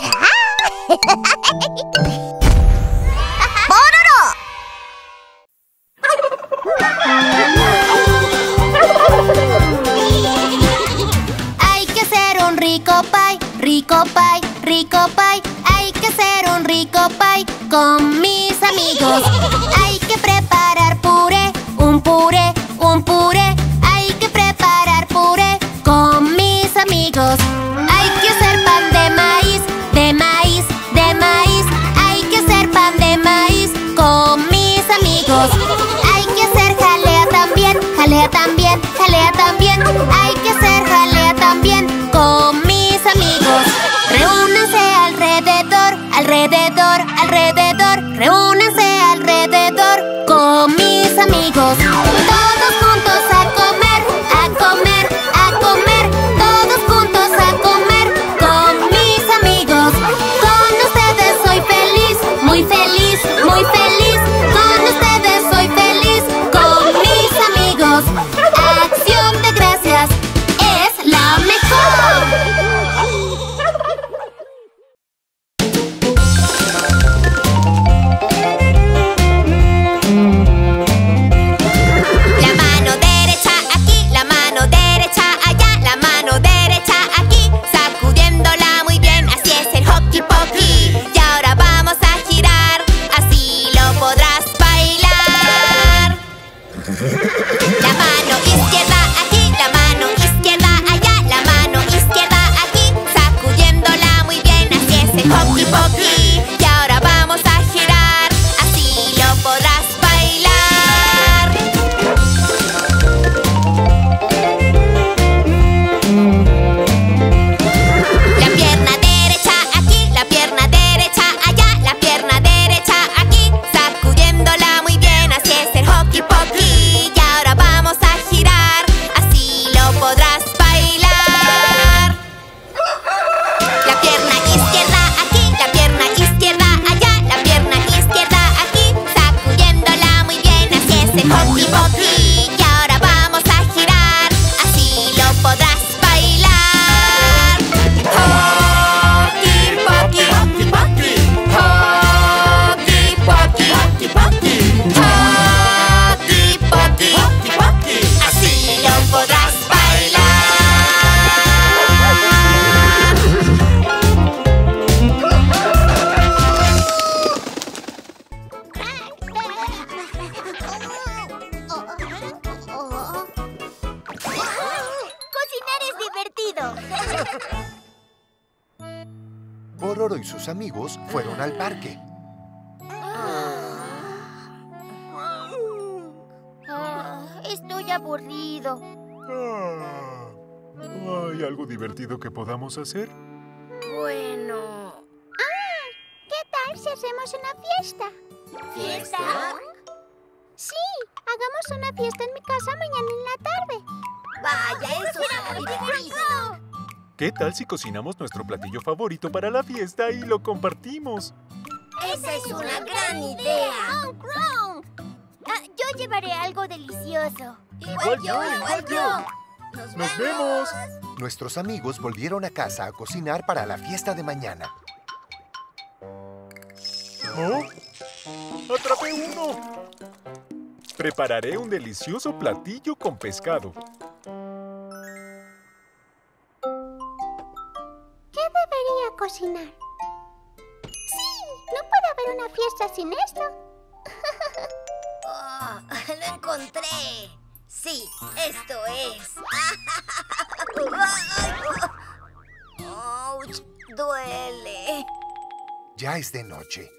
자! Rico pie, hay que hacer un rico pie con mis amigos. Hay que preparar puré, un puré. Hay que preparar puré con mis amigos. Hay que hacer pan de maíz, de maíz. Hay que hacer pan de maíz con mis amigos. Hay que hacer jalea también. Hay que hacer jalea también con mis amigos. Reúnanse alrededor. Reúnanse alrededor con mis amigos. Todos juntos a comer. Todos juntos a comer con mis amigos. Con ustedes soy feliz, muy feliz. Con ustedes soy feliz con mis amigos. Acción de gracias es la mejor. Pororo y sus amigos fueron al parque. Estoy aburrido. ¿Hay algo divertido que podamos hacer? Bueno... ¿qué tal si hacemos una fiesta? ¿Fiesta? Sí, hagamos una fiesta en mi casa mañana en la tarde. ¡Vaya, eso será muy divertido! ¿Qué tal si cocinamos nuestro platillo favorito para la fiesta y lo compartimos? ¡Esa es una gran idea! Yo llevaré algo delicioso. ¡Igual yo! ¡Nos vemos! Nuestros amigos volvieron a casa a cocinar para la fiesta de mañana. ¿Oh? ¡Atrapé uno! Prepararé un delicioso platillo con pescado. Cocinar. ¡Sí! No puede haber una fiesta sin esto. Oh, ¡lo encontré! ¡Sí! ¡Esto es! ¡Ouch! ¡Duele! Ya es de noche.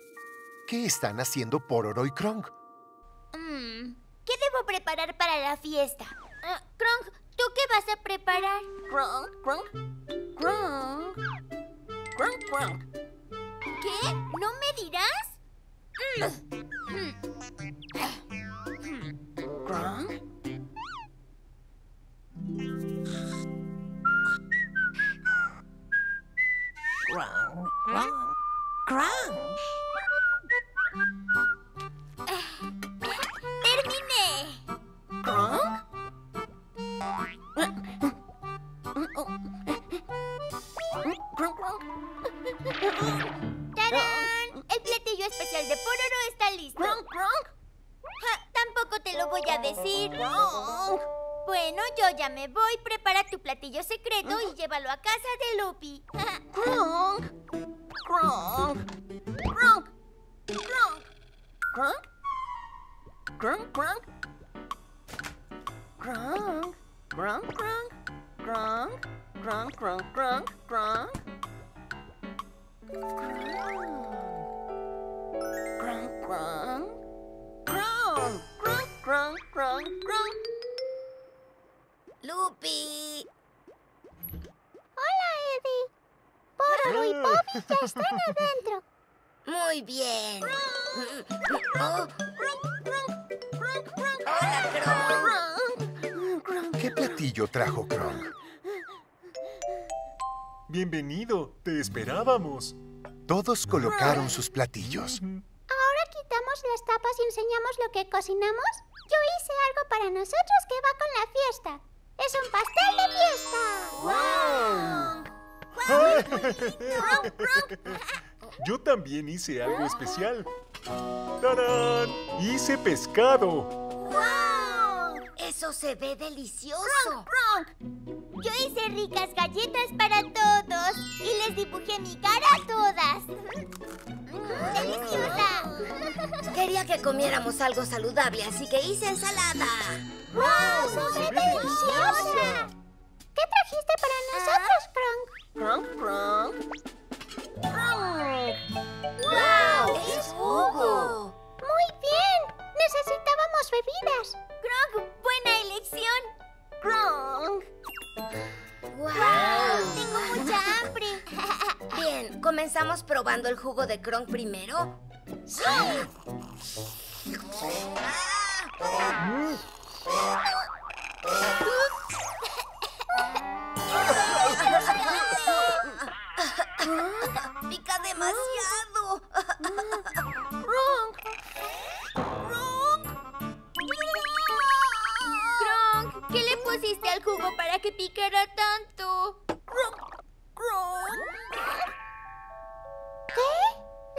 ¿Qué están haciendo Pororo y Kronk? ¿Qué debo preparar para la fiesta? Kronk, ¿tú qué vas a preparar? Kronk. ¿Qué? ¿No me dirás? ¿Kronk? ¡Terminé! ¿Kronk? Kronk. ¡Tarán! El platillo especial de Pororo está listo. ¡Cronk, cronk! Ja, tampoco te lo voy a decir. ¡Cronk! Bueno, yo ya me voy. Prepara tu platillo secreto y llévalo a casa de Lupi. ¡Cronk! ¡Cronk! ¡Cronk! ¡Cronk! ¡Cronk! ¡Cronk, cronk! ¡Cronk! ¡Cronk, cronk! ¡Cronk! ¡Cronk, cronk, cronk, cronk! ¡Cronk, cronk! ¡Cronk, cronk, cronk, cronk, cronk! ¡Lupi! ¡Hola, Eddie! Pororo y Bobby ya están adentro. ¡Muy bien! ¡Oh! ¡Hola, Kronk! ¿Qué platillo trajo Kronk? Bienvenido, te esperábamos. Todos colocaron sus platillos. ¿Ahora quitamos las tapas y enseñamos lo que cocinamos? Yo hice algo para nosotros que va con la fiesta. ¡Es un pastel de fiesta! ¡Wow! ¡Wow! Yo también hice algo especial. ¡Tarán! ¡Hice pescado! ¡Wow! ¡Eso se ve delicioso! ¡Cronk, cronk! Yo hice ricas galletas para todos y les dibujé mi cara a todas. ¡Deliciosa! Quería que comiéramos algo saludable, así que hice ensalada. ¡Wow! ¡Se ve deliciosa! ¿Qué trajiste para nosotros, Kronk? ¡Kronk, kronk! ¡Wow! ¡Es jugo! ¡Muy bien! Necesitábamos bebidas. ¡Kronk! ¡Buena elección! ¡Kronk! ¡Wow! ¡Tengo mucha hambre! Bien, ¿comenzamos probando el jugo de Kronk primero? ¡Sí! ¡Pica demasiado! ¡Kronk! ¡Kronk! ¡Kronk! ¿Qué le pusiste al jugo para que picara tanto? ¡Kronk! ¡Kronk! ¿Qué?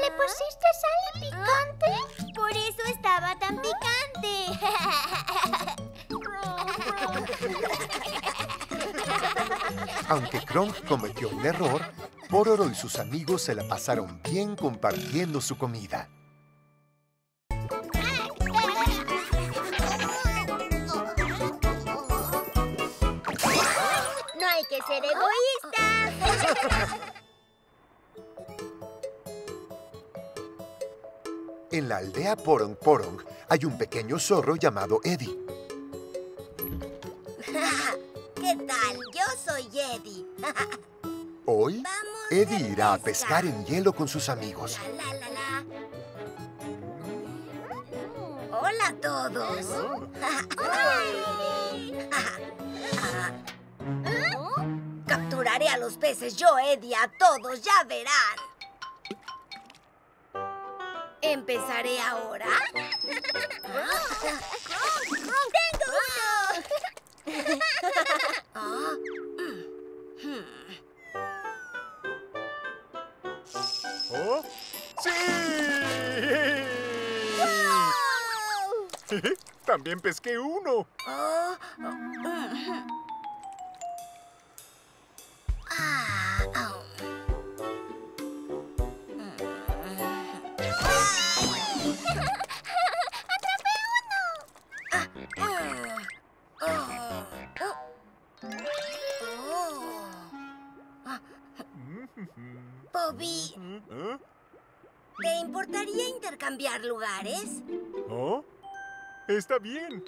¿Le pusiste sal y picante? Por eso estaba tan picante. Aunque Kronk cometió un error, Pororo y sus amigos se la pasaron bien compartiendo su comida. ¡No hay que ser egoístas! En la aldea Porong Porong hay un pequeño zorro llamado Eddie. ¿Qué tal? Yo soy Eddie. Hoy, Eddie irá a pescar en hielo con sus amigos. ¡Hola a todos! Capturaré a los peces yo, Eddie, a todos, ya verán. ¿Empezaré ahora? ¡Tengo uno! ¡Oh! ¡Sí! ¡Wow! También pesqué uno. ¡Atrapé uno! Bobby, ¿te importaría intercambiar lugares? ¿Oh? Está bien.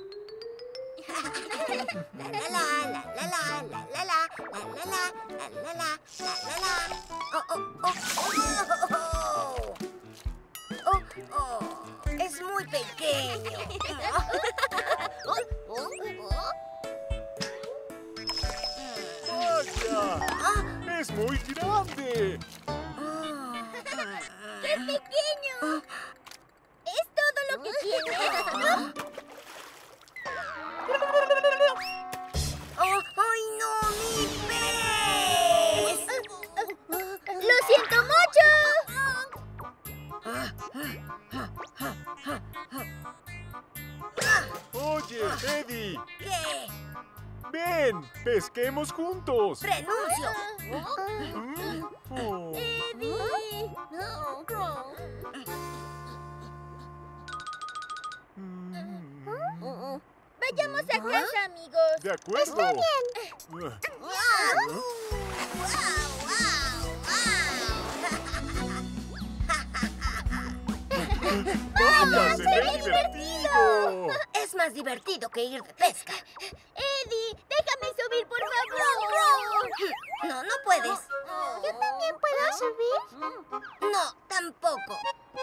Es muy pequeño. ¡Es muy grande! ¡Qué pequeño! ¿Es todo lo que tiene? ¡Ay, no, mi pez! ¡Lo siento mucho! Heidi! ¿Qué? ¡Ven! ¡Pesquemos juntos! ¡Renuncio! Oh. ¡Eddie! ¡No, Crow! ¡Vayamos a casa, amigos! ¡De acuerdo! ¡Está bien! ¡Wow! ¡Wow! ¡Wow! ¡Vaya, se ve divertido! Es más divertido que ir de pesca. Eddie, déjame subir, por favor. No, no puedes. ¿Yo también puedo subir? No, tampoco.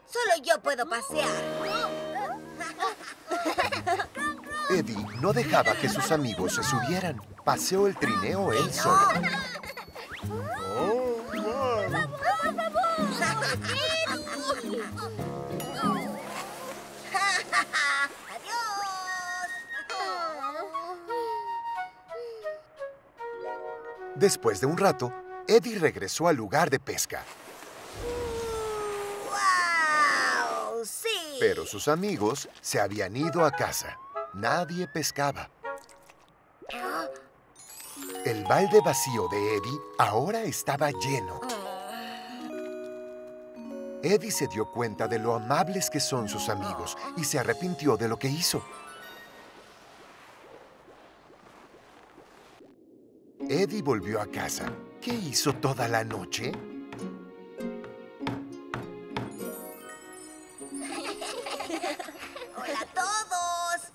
Solo yo puedo pasear. Eddie no dejaba que sus amigos se subieran. Paseó el trineo él solo. ¡Oh, wow! ¡Por favor! ¡Eddie! Después de un rato, Eddie regresó al lugar de pesca. ¡Wow! ¡Sí! Pero sus amigos se habían ido a casa. Nadie pescaba. El balde vacío de Eddie ahora estaba lleno. Eddie se dio cuenta de lo amables que son sus amigos y se arrepintió de lo que hizo. Eddie volvió a casa. ¿Qué hizo toda la noche? ¡Hola a todos!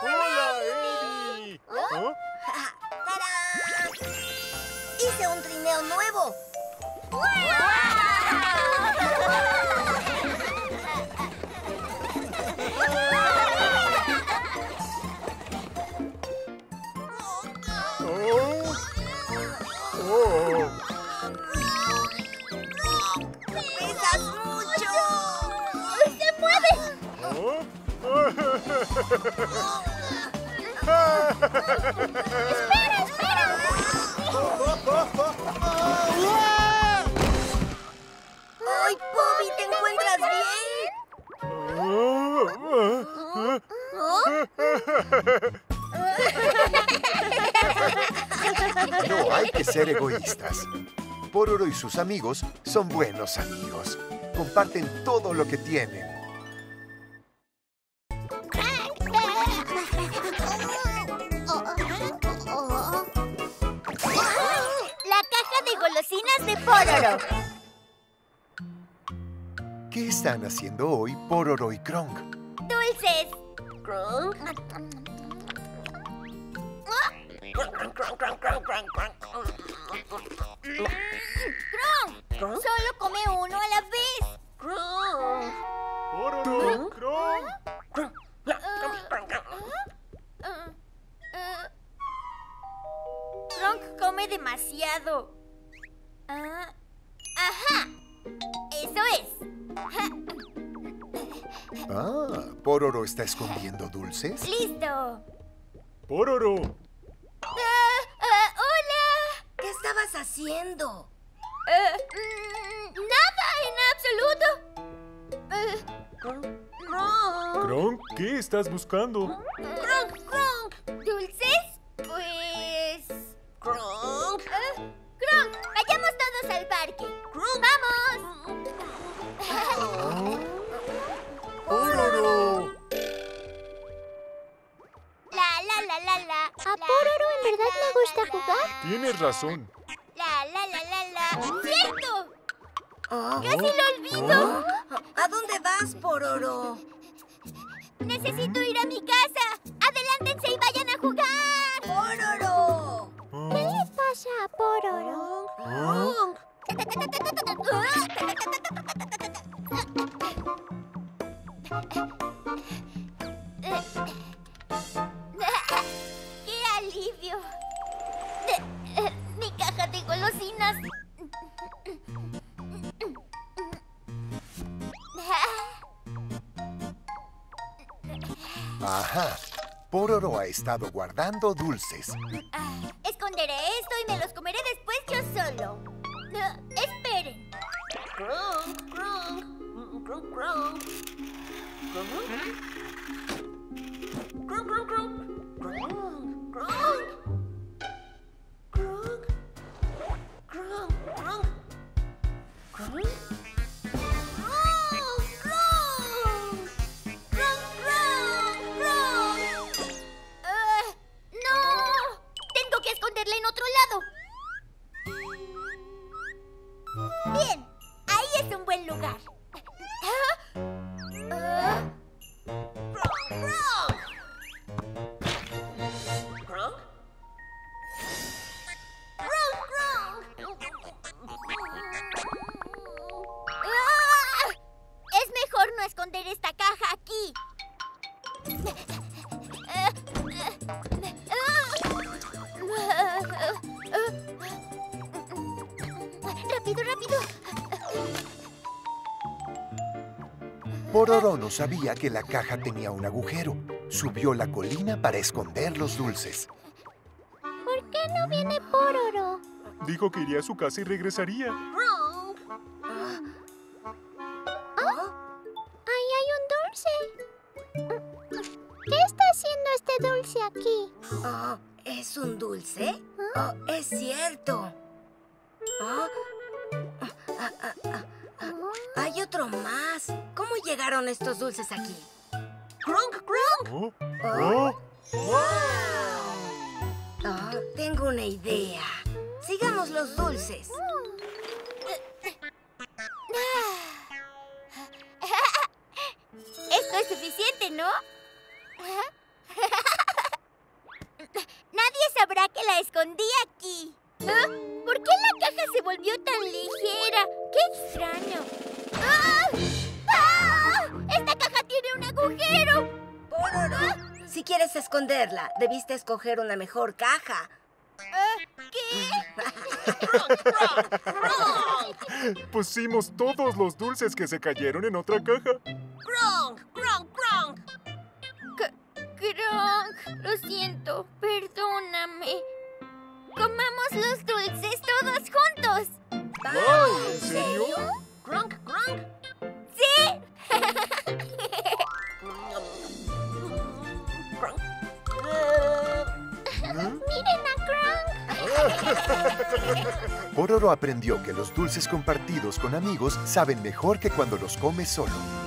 ¡Hola, Eddie! ¿Oh? ¡Tarán! ¡Hice un trineo nuevo! ¡Pesas mucho! ¡Se mueve! ¡Espera, espera! ¡Ay, Bobby, te encuentras bien! No hay que ser egoístas. Pororo y sus amigos son buenos amigos. Comparten todo lo que tienen. La caja de golosinas de Pororo. ¿Qué están haciendo hoy Pororo y Kronk? Dulces. Kronk. ¡Kronk! ¡Solo come uno a la vez! ¡Kronk! ¡Pororo, Kronk! Kronk come demasiado. ¡Ajá! ¡Eso es! Ah, ¿Pororo está escondiendo dulces? ¡Listo! ¡Pororo! ¡Hola! ¿Qué estabas haciendo? Nada en absoluto. Kronk, ¿qué estás buscando? Kronk. ¿Dulces? Pues... Kronk. Kronk, vayamos todos al parque. Kronk, ¡vamos! ¡Pororo! A Pororo en verdad le gusta jugar. Tienes razón. ¡Cierto! ¡Casi lo olvido! ¿A dónde vas, Pororo? Necesito ir a mi casa. ¡Adelántense y vayan a jugar! ¡Pororo! ¿Qué le pasa a Pororo? ¡Qué alivio! ¡Mi caja de golosinas! Ajá. Pororo ha estado guardando dulces. Esconderé esto y me los comeré después yo solo. Esperen. Pororó no sabía que la caja tenía un agujero. Subió la colina para esconder los dulces. ¿Por qué no viene Pororó? Dijo que iría a su casa y regresaría. ¿Oh? Ahí hay un dulce. ¿Qué está haciendo este dulce aquí? Oh, ¿es un dulce? ¿Ah? Oh, es cierto. Oh. Hay otro más. ¿Cómo llegaron estos dulces aquí? ¡Crunk, crunk! Oh. Oh. ¡Wow! Oh, tengo una idea. Sigamos los dulces. Esto es suficiente, ¿no? Nadie sabrá que la escondí aquí. ¿Ah? ¿Por qué la caja se volvió tan ligera? ¡Qué extraño! ¡Ah! ¡Ah! ¡Esta caja tiene un agujero! ¡Pororó! ¿Ah? Si quieres esconderla, debiste escoger una mejor caja. ¿Qué? Pusimos todos los dulces que se cayeron en otra caja. ¡Gronk! ¡Gronk! ¡Gronk! ¡Gronk! Lo siento, perdóname. ¡Comamos los dulces todos juntos! ¡Oh! ¿En serio? ¡Gronk, gronk! ¡Sí! ¡Miren a Gronk! Pororó aprendió que los dulces compartidos con amigos saben mejor que cuando los comes solo.